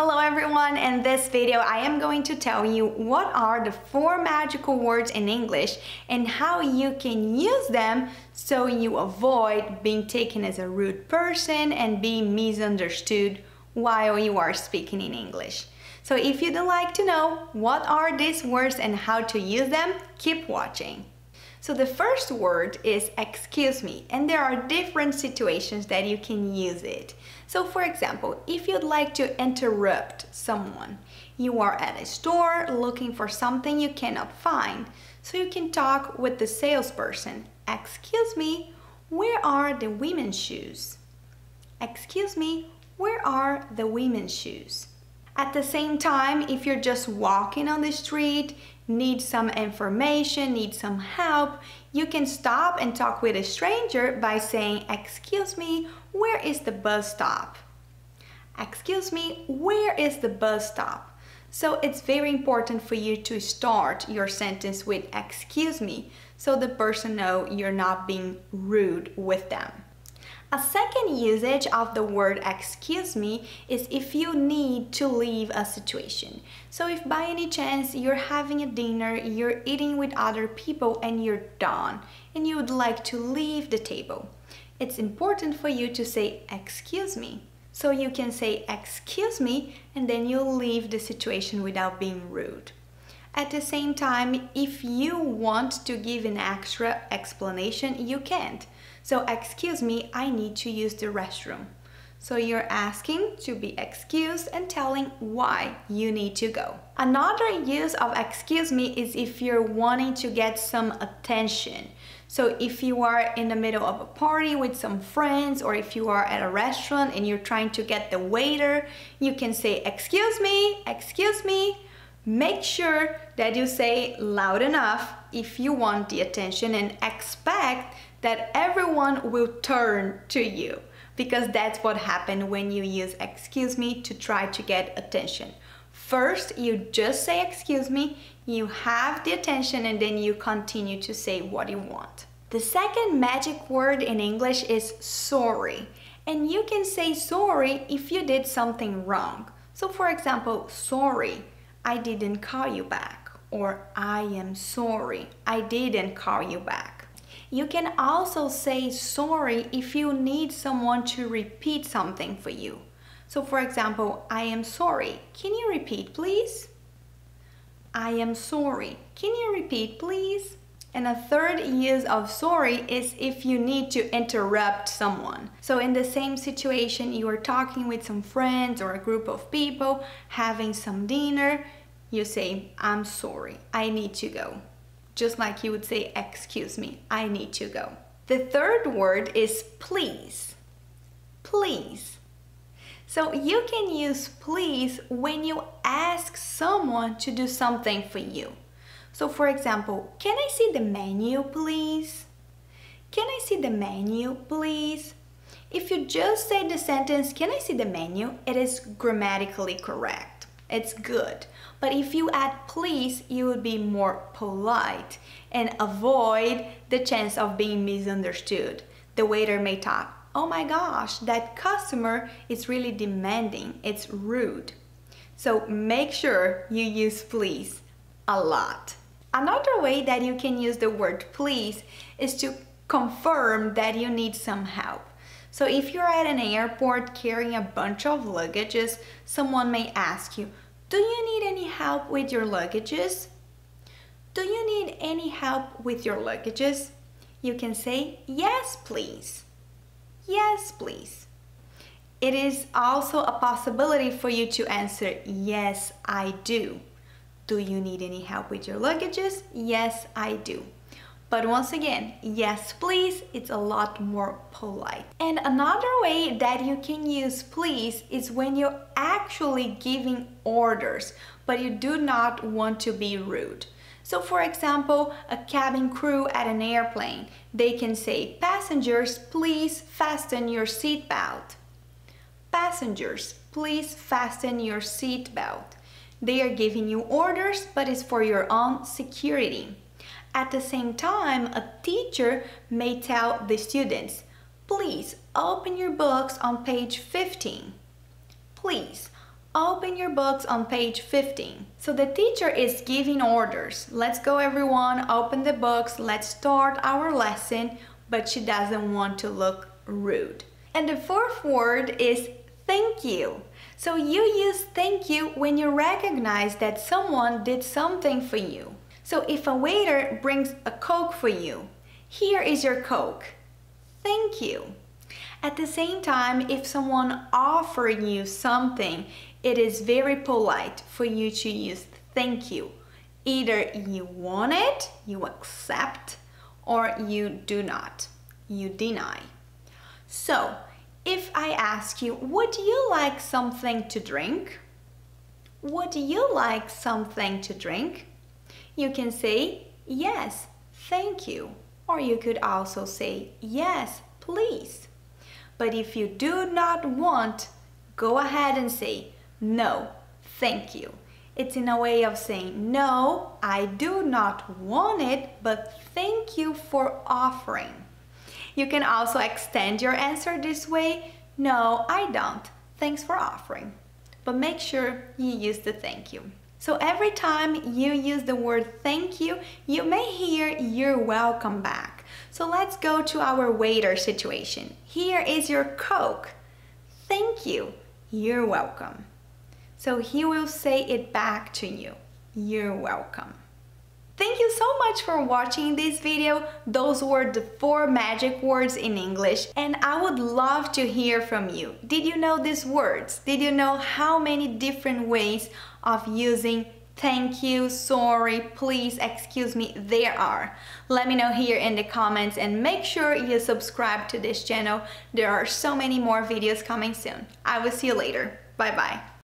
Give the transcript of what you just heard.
Hello everyone, in this video I am going to tell you what are the 4 magical words in English and how you can use them so you avoid being taken as a rude person and being misunderstood while you are speaking in English. So if you'd like to know what are these words and how to use them, keep watching. So the first word is excuse me, and there are different situations that you can use it. So for example, if you'd like to interrupt someone, you are at a store looking for something you cannot find. So you can talk with the salesperson. Excuse me, where are the women's shoes? Excuse me, where are the women's shoes? At the same time, if you're just walking on the street, need some information, need some help, you can stop and talk with a stranger by saying, excuse me, where is the bus stop? Excuse me, where is the bus stop? So it's very important for you to start your sentence with excuse me, so the person knows you're not being rude with them. A second usage of the word excuse me is if you need to leave a situation. So if by any chance you're having a dinner, you're eating with other people and you're done and you would like to leave the table, it's important for you to say excuse me. So you can say excuse me and then you'll leave the situation without being rude. At the same time, if you want to give an extra explanation, you can't. So, excuse me, I need to use the restroom. So you're asking to be excused and telling why you need to go. Another use of excuse me is if you're wanting to get some attention. So if you are in the middle of a party with some friends, or if you are at a restaurant and you're trying to get the waiter, you can say, excuse me, make sure that you say loud enough if you want the attention and expect that everyone will turn to you, because that's what happens when you use excuse me to try to get attention. First, you just say excuse me, you have the attention, and then you continue to say what you want. The second magic word in English is sorry, and you can say sorry if you did something wrong. So for example, sorry, I didn't call you back, or I am sorry, I didn't call you back. You can also say sorry if you need someone to repeat something for you. So for example, I am sorry, can you repeat please? I am sorry, can you repeat please? And a third use of sorry is if you need to interrupt someone. So in the same situation, you are talking with some friends or a group of people, having some dinner, you say, I'm sorry, I need to go. Just like you would say, excuse me, I need to go. The third word is please, please. So you can use please when you ask someone to do something for you. So for example, can I see the menu, please? Can I see the menu, please? If you just say the sentence, can I see the menu? It is grammatically correct. It's good, but if you add please, you would be more polite and avoid the chance of being misunderstood. The waiter may talk, oh my gosh, that customer is really demanding, it's rude. So make sure you use please a lot. Another way that you can use the word please is to confirm that you need some help. So if you're at an airport carrying a bunch of luggages, someone may ask you, do you need any help with your luggages? Do you need any help with your luggages? You can say, yes, please. Yes, please. It is also a possibility for you to answer, yes, I do. Do you need any help with your luggages? Yes, I do. But once again, yes please, it's a lot more polite. And another way that you can use please is when you're actually giving orders, but you do not want to be rude. So for example, a cabin crew at an airplane, they can say, passengers, please fasten your seatbelt. Passengers, please fasten your seatbelt. They are giving you orders, but it's for your own security. At the same time, a teacher may tell the students, please open your books on page 15. Please Open your books on page 15. So the teacher is giving orders. Let's go everyone, open the books, let's start our lesson, but she doesn't want to look rude. And the fourth word is thank you. So you use thank you when you recognize that someone did something for you. So if a waiter brings a Coke for you, here is your Coke. Thank you. At the same time, if someone offers you something, it is very polite for you to use thank you. Either you want it, you accept, or you do not, you deny. So, if I ask you, would you like something to drink? Would you like something to drink? You can say, yes, thank you. Or you could also say, yes, please. But if you do not want, go ahead and say, no, thank you. It's in a way of saying, no, I do not want it, but thank you for offering. You can also extend your answer this way, no, I don't, thanks for offering. But make sure you use the thank you. So every time you use the word thank you, you may hear you're welcome back. So let's go to our waiter situation. Here is your Coke. Thank you. You're welcome. So he will say it back to you. You're welcome. Thank you so much for watching this video. Those were the 4 magic words in English, and I would love to hear from you. Did you know these words? Did you know how many different ways of using thank you, sorry, please, excuse me there are? Let me know here in the comments, and make sure you subscribe to this channel. There are so many more videos coming soon. I will see you later. Bye bye.